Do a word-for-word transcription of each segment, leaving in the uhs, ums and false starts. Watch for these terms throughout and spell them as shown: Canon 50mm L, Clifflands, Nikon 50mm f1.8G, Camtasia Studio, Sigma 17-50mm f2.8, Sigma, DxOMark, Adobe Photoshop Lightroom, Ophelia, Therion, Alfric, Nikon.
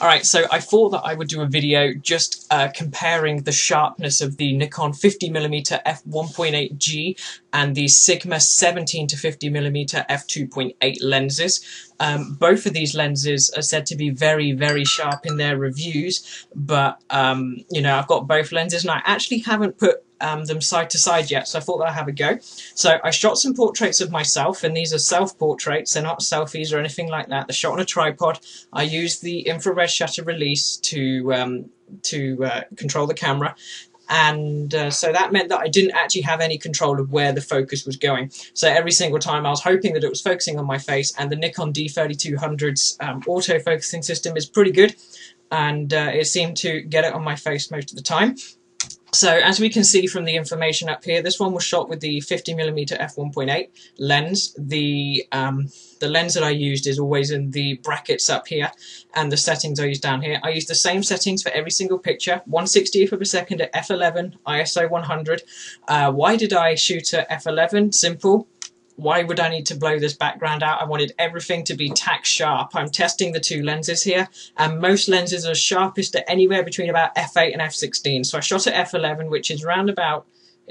Alright, so I thought that I would do a video just uh, comparing the sharpness of the Nikon fifty millimeter f one point eight G and the Sigma seventeen to fifty millimeter f two point eight lenses. Um, both of these lenses are said to be very, very sharp in their reviews, but um, you know, I've got both lenses and I actually haven't put Um, them side to side yet, so I thought that I'd have a go. So I shot some portraits of myself, and these are self-portraits, they're not selfies or anything like that. They're shot on a tripod. I used the infrared shutter release to um, to uh, control the camera, and uh, so that meant that I didn't actually have any control of where the focus was going. So every single time I was hoping that it was focusing on my face, and the Nikon D thirty-two hundred's um, auto-focusing system is pretty good, and uh, it seemed to get it on my face most of the time. So as we can see from the information up here, this one was shot with the fifty millimeter f one point eight lens. The um, the lens that I used is always in the brackets up here, and the settings I use down here. I use the same settings for every single picture, one sixtieth of a second at f eleven, I S O one hundred. Uh, why did I shoot at f eleven? Simple. Why would I need to blow this background out? I wanted everything to be tack sharp. I'm testing the two lenses here, and most lenses are sharpest at anywhere between about f eight and f sixteen. So I shot at f eleven, which is round about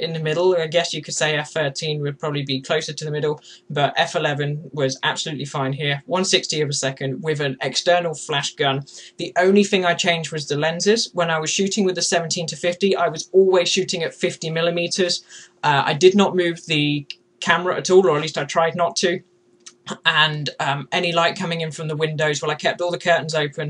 in the middle. I guess you could say f thirteen would probably be closer to the middle, but f eleven was absolutely fine here. one sixtieth of a second with an external flash gun. The only thing I changed was the lenses. When I was shooting with the seventeen to fifty, I was always shooting at fifty millimeters. Uh, I did not move the camera at all, or at least I tried not to, and um, any light coming in from the windows, well, I kept all the curtains open.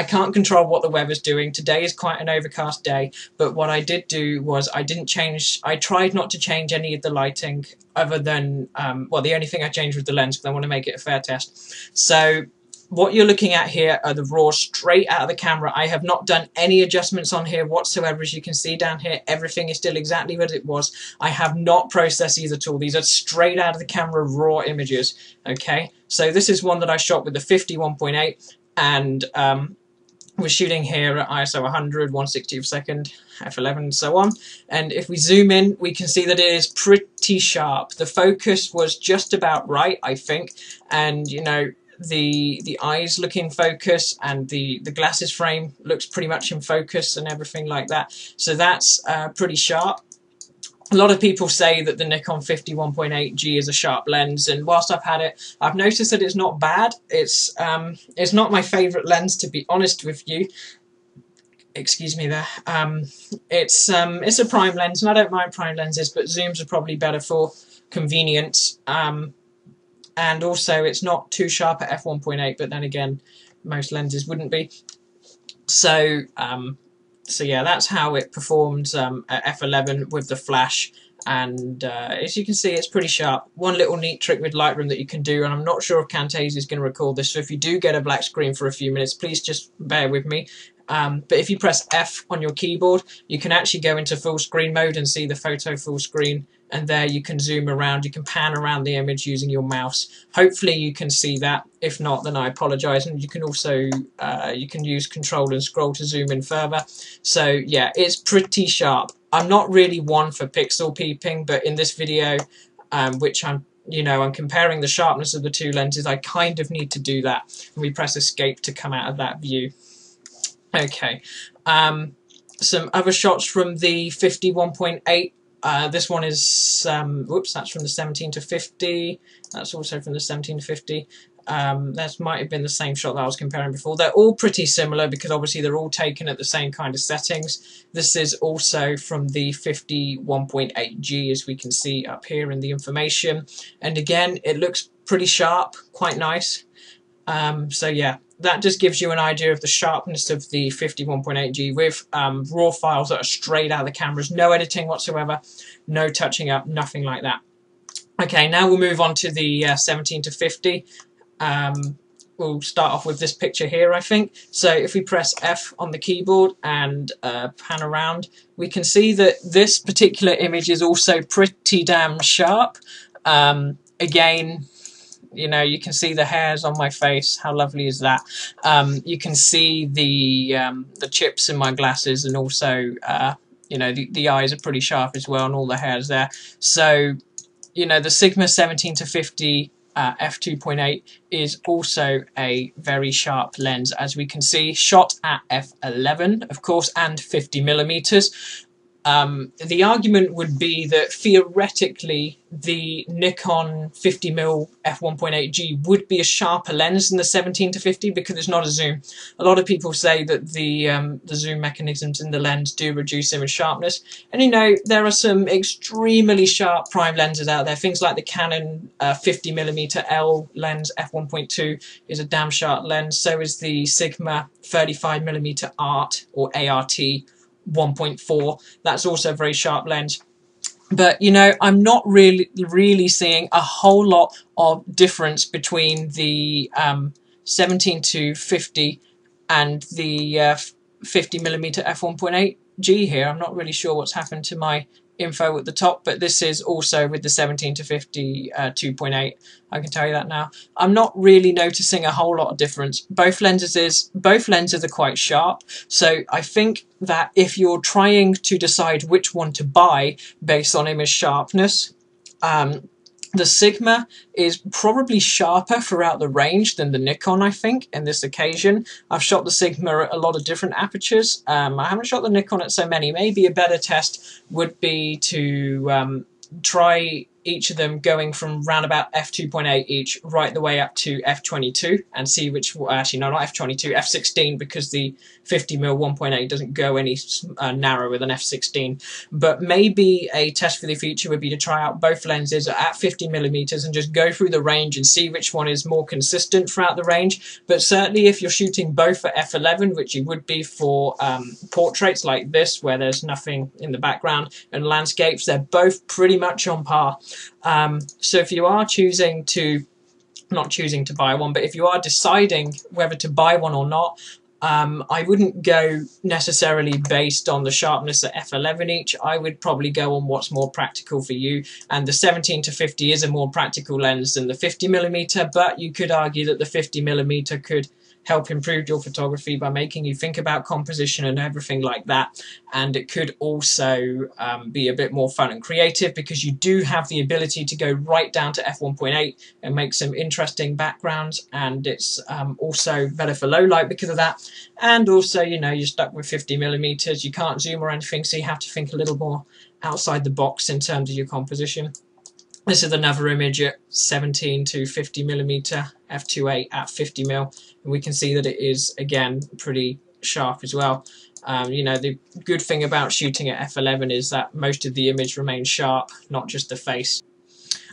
I can't control what the weather's doing. Today is quite an overcast day, but what I did do was I didn't change, I tried not to change any of the lighting other than, um, well, the only thing I changed was the lens, because I want to make it a fair test. So what you're looking at here are the raw straight out of the camera. I have not done any adjustments on here whatsoever. As you can see down here, everything is still exactly what it was. I have not processed these at all. These are straight out of the camera raw images. Okay, so this is one that I shot with the fifty one point eight, and um, we're shooting here at I S O one hundred, one sixtieth of a second, f eleven, and so on. And if we zoom in, we can see that it is pretty sharp. The focus was just about right, I think, and you know, the the eyes look in focus, and the the glasses frame looks pretty much in focus and everything like that. So that's uh, pretty sharp. A lot of people say that the Nikon fifty one point eight G is a sharp lens, and whilst I've had it, I've noticed that it's not bad. It's um it's not my favorite lens, to be honest with you. Excuse me there. Um, it's um it's a prime lens, and I don't mind prime lenses, but zooms are probably better for convenience. Um, and also it's not too sharp at f one point eight, but then again, most lenses wouldn't be. So um, so yeah, that's how it performs um, at f eleven with the flash, and uh, as you can see, it's pretty sharp. One little neat trick with Lightroom that you can do, and I'm not sure if Camtasia is going to record this, so if you do get a black screen for a few minutes, please just bear with me. Um, but if you press F on your keyboard, you can actually go into full screen mode and see the photo full screen, and there you can zoom around, you can pan around the image using your mouse. Hopefully you can see that. If not, then I apologize. And you can also uh, you can use control and scroll to zoom in further. So yeah, it's pretty sharp. I'm not really one for pixel peeping, but in this video, um, which I'm you know I'm comparing the sharpness of the two lenses, I kind of need to do that. And we press escape to come out of that view. Okay, um, some other shots from the fifty one point eight. Uh, this one is, um, whoops, that's from the seventeen to fifty. That's also from the seventeen to fifty. Um, that might have been the same shot that I was comparing before. They're all pretty similar because obviously they're all taken at the same kind of settings. This is also from the fifty one point eight G, as we can see up here in the information. And again, it looks pretty sharp, quite nice. Um, so yeah, that just gives you an idea of the sharpness of the fifty one point eight G with um, raw files that are straight out of the cameras, no editing whatsoever, no touching up, nothing like that. Okay, now we'll move on to the uh, seventeen to fifty. Um, we'll start off with this picture here, I think. So if we press F on the keyboard and uh, pan around, we can see that this particular image is also pretty damn sharp. Um, again, you know, you can see the hairs on my face. How lovely is that? Um, you can see the um, the chips in my glasses, and also, uh, you know, the, the eyes are pretty sharp as well, and all the hairs there. So, you know, the Sigma seventeen to fifty uh, f two point eight is also a very sharp lens, as we can see, shot at f eleven, of course, and fifty millimeters. Um, the argument would be that theoretically the Nikon fifty millimeter f one point eight G would be a sharper lens than the seventeen to fifty because it's not a zoom. A lot of people say that the um, the zoom mechanisms in the lens do reduce image sharpness, and you know there are some extremely sharp prime lenses out there. Things like the Canon uh, fifty millimeter L lens f one point two is a damn sharp lens. So is the Sigma thirty-five millimeter A R T or A R T one point four. That's also a very sharp lens. But you know, I'm not really really seeing a whole lot of difference between the um, seventeen to fifty and the uh, fifty millimeter f one point eight G here. I'm not really sure what's happened to my info at the top, but this is also with the seventeen to fifty uh, two point eight. I can tell you that now. I'm not really noticing a whole lot of difference. Both lenses is both lenses are quite sharp, so I think that if you're trying to decide which one to buy based on image sharpness, um, the Sigma is probably sharper throughout the range than the Nikon, I think, in this occasion. I've shot the Sigma at a lot of different apertures. Um, I haven't shot the Nikon at so many. Maybe a better test would be to um, try each of them going from round about f two point eight each right the way up to f twenty-two and see which, actually no, not f twenty-two, f sixteen, because the fifty millimeter f one point eight doesn't go any uh, narrower than f sixteen. But maybe a test for the future would be to try out both lenses at fifty millimeters and just go through the range and see which one is more consistent throughout the range. But certainly if you're shooting both at f eleven, which you would be for um, portraits like this where there's nothing in the background, and landscapes, they're both pretty much on par. Um, so if you are choosing to, not choosing to buy one, but if you are deciding whether to buy one or not, um, I wouldn't go necessarily based on the sharpness at f eleven each. I would probably go on what's more practical for you, and the seventeen to fifty is a more practical lens than the fifty millimeter, but you could argue that the fifty millimeter could help improve your photography by making you think about composition and everything like that. And it could also um, be a bit more fun and creative because you do have the ability to go right down to f one point eight and make some interesting backgrounds. And it's um, also better for low light because of that. And also, you know, you're stuck with fifty millimeters. You can't zoom or anything, so you have to think a little more outside the box in terms of your composition. This is another image at seventeen to fifty millimeter f two point eight at fifty mil, and we can see that it is again pretty sharp as well. Um, you know, the good thing about shooting at f eleven is that most of the image remains sharp, not just the face.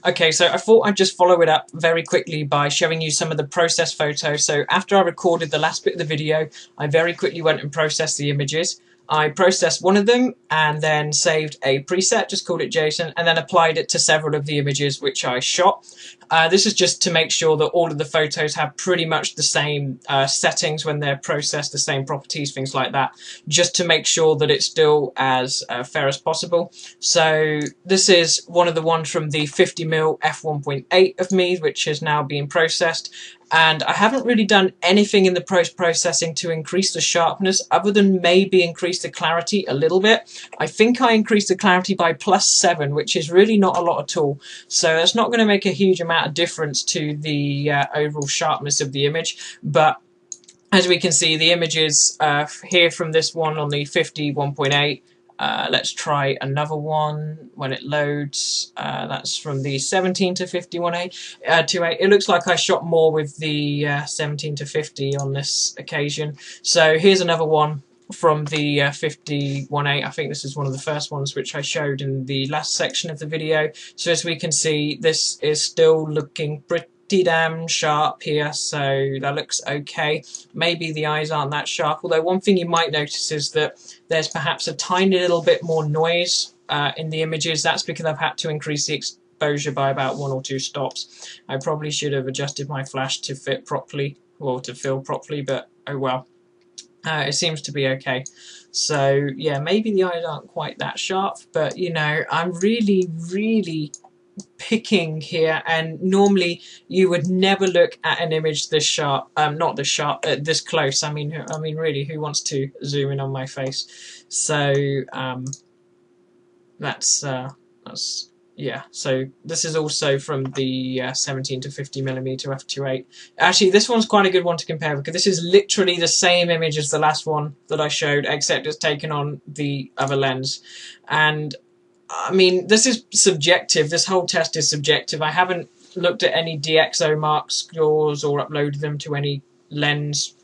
Okay, so I thought I'd just follow it up very quickly by showing you some of the process photos. So after I recorded the last bit of the video, I very quickly went and processed the images. I processed one of them and then saved a preset, just called it JSON, and then applied it to several of the images which I shot. Uh, this is just to make sure that all of the photos have pretty much the same uh, settings when they're processed, the same properties, things like that, just to make sure that it's still as uh, fair as possible. So this is one of the ones from the fifty millimeter f one point eight of me, which is now being processed. And I haven't really done anything in the post-processing to increase the sharpness other than maybe increase the clarity a little bit. I think I increased the clarity by plus seven, which is really not a lot at all. So that's not going to make a huge amount of difference to the uh, overall sharpness of the image. But as we can see, the images uh, here from this one on the fifty one point eight. Uh, let's try another one when it loads. Uh, that's from the seventeen to fifty one point eight. It looks like I shot more with the uh, seventeen to fifty on this occasion. So here's another one from the uh, fifty one point eight. I think this is one of the first ones which I showed in the last section of the video. So as we can see, this is still looking pretty damn sharp here, so that looks okay. Maybe the eyes aren't that sharp, although one thing you might notice is that there's perhaps a tiny little bit more noise uh, in the images. That's because I've had to increase the exposure by about one or two stops. I probably should have adjusted my flash to fit properly, or to fill properly, but oh well. Uh, it seems to be okay. So yeah, maybe the eyes aren't quite that sharp, but you know, I'm really, really picking here, and normally you would never look at an image this sharp, um, not this sharp, uh, this close. I mean, I mean, really, who wants to zoom in on my face? So um, that's uh, that's Yeah, so this is also from the uh, seventeen to fifty millimeter f two point eight. Actually, this one's quite a good one to compare, because this is literally the same image as the last one that I showed, except it's taken on the other lens. And I mean, this is subjective. This whole test is subjective. I haven't looked at any DxOMark scores or uploaded them to any lens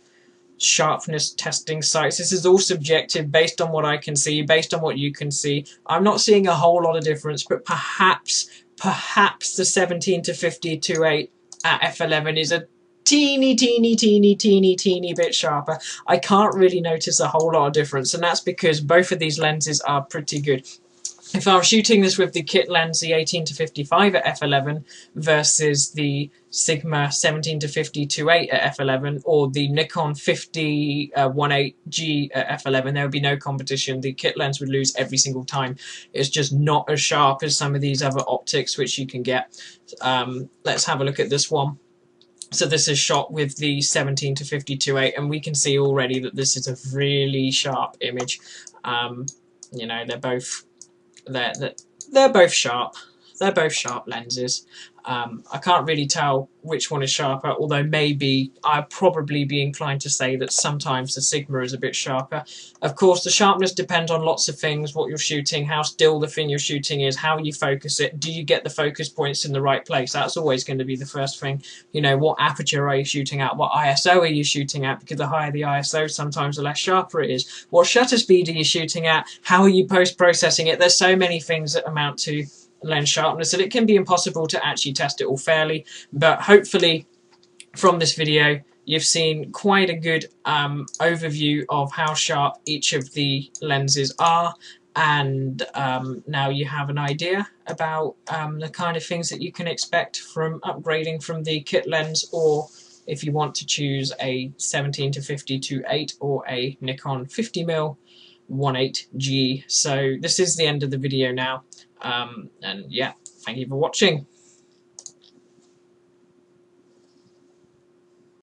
sharpness testing sites. This is all subjective, based on what I can see, based on what you can see. I'm not seeing a whole lot of difference, but perhaps, perhaps the seventeen to fifty f two point eight at f eleven is a teeny, teeny, teeny, teeny, teeny bit sharper. I can't really notice a whole lot of difference, and that's because both of these lenses are pretty good. If I was shooting this with the kit lens, the eighteen to fifty-five at f eleven versus the Sigma seventeen to fifty f two point eight at f eleven or the Nikon fifty millimeter f one point eight G at f eleven, there would be no competition. The kit lens would lose every single time. It's just not as sharp as some of these other optics which you can get. Um, let's have a look at this one. So this is shot with the seventeen to fifty f two point eight, and we can see already that this is a really sharp image. Um, you know, they're both... They're, they're, they're both sharp. They're both sharp lenses. Um, I can't really tell which one is sharper, although maybe I'd probably be inclined to say that sometimes the Sigma is a bit sharper. Of course, the sharpness depends on lots of things: what you're shooting, how still the thing you're shooting is, how you focus it, do you get the focus points in the right place? That's always going to be the first thing. You know, what aperture are you shooting at? What I S O are you shooting at? Because the higher the I S O, sometimes the less sharper it is. What shutter speed are you shooting at? How are you post-processing it? There's so many things that amount to lens sharpness that it can be impossible to actually test it all fairly, but hopefully from this video you've seen quite a good um, overview of how sharp each of the lenses are, and um, now you have an idea about um, the kind of things that you can expect from upgrading from the kit lens, or if you want to choose a seventeen to fifty f two point eight or a Nikon fifty millimeter f one point eight G. So this is the end of the video now. Um, and yeah, thank you for watching.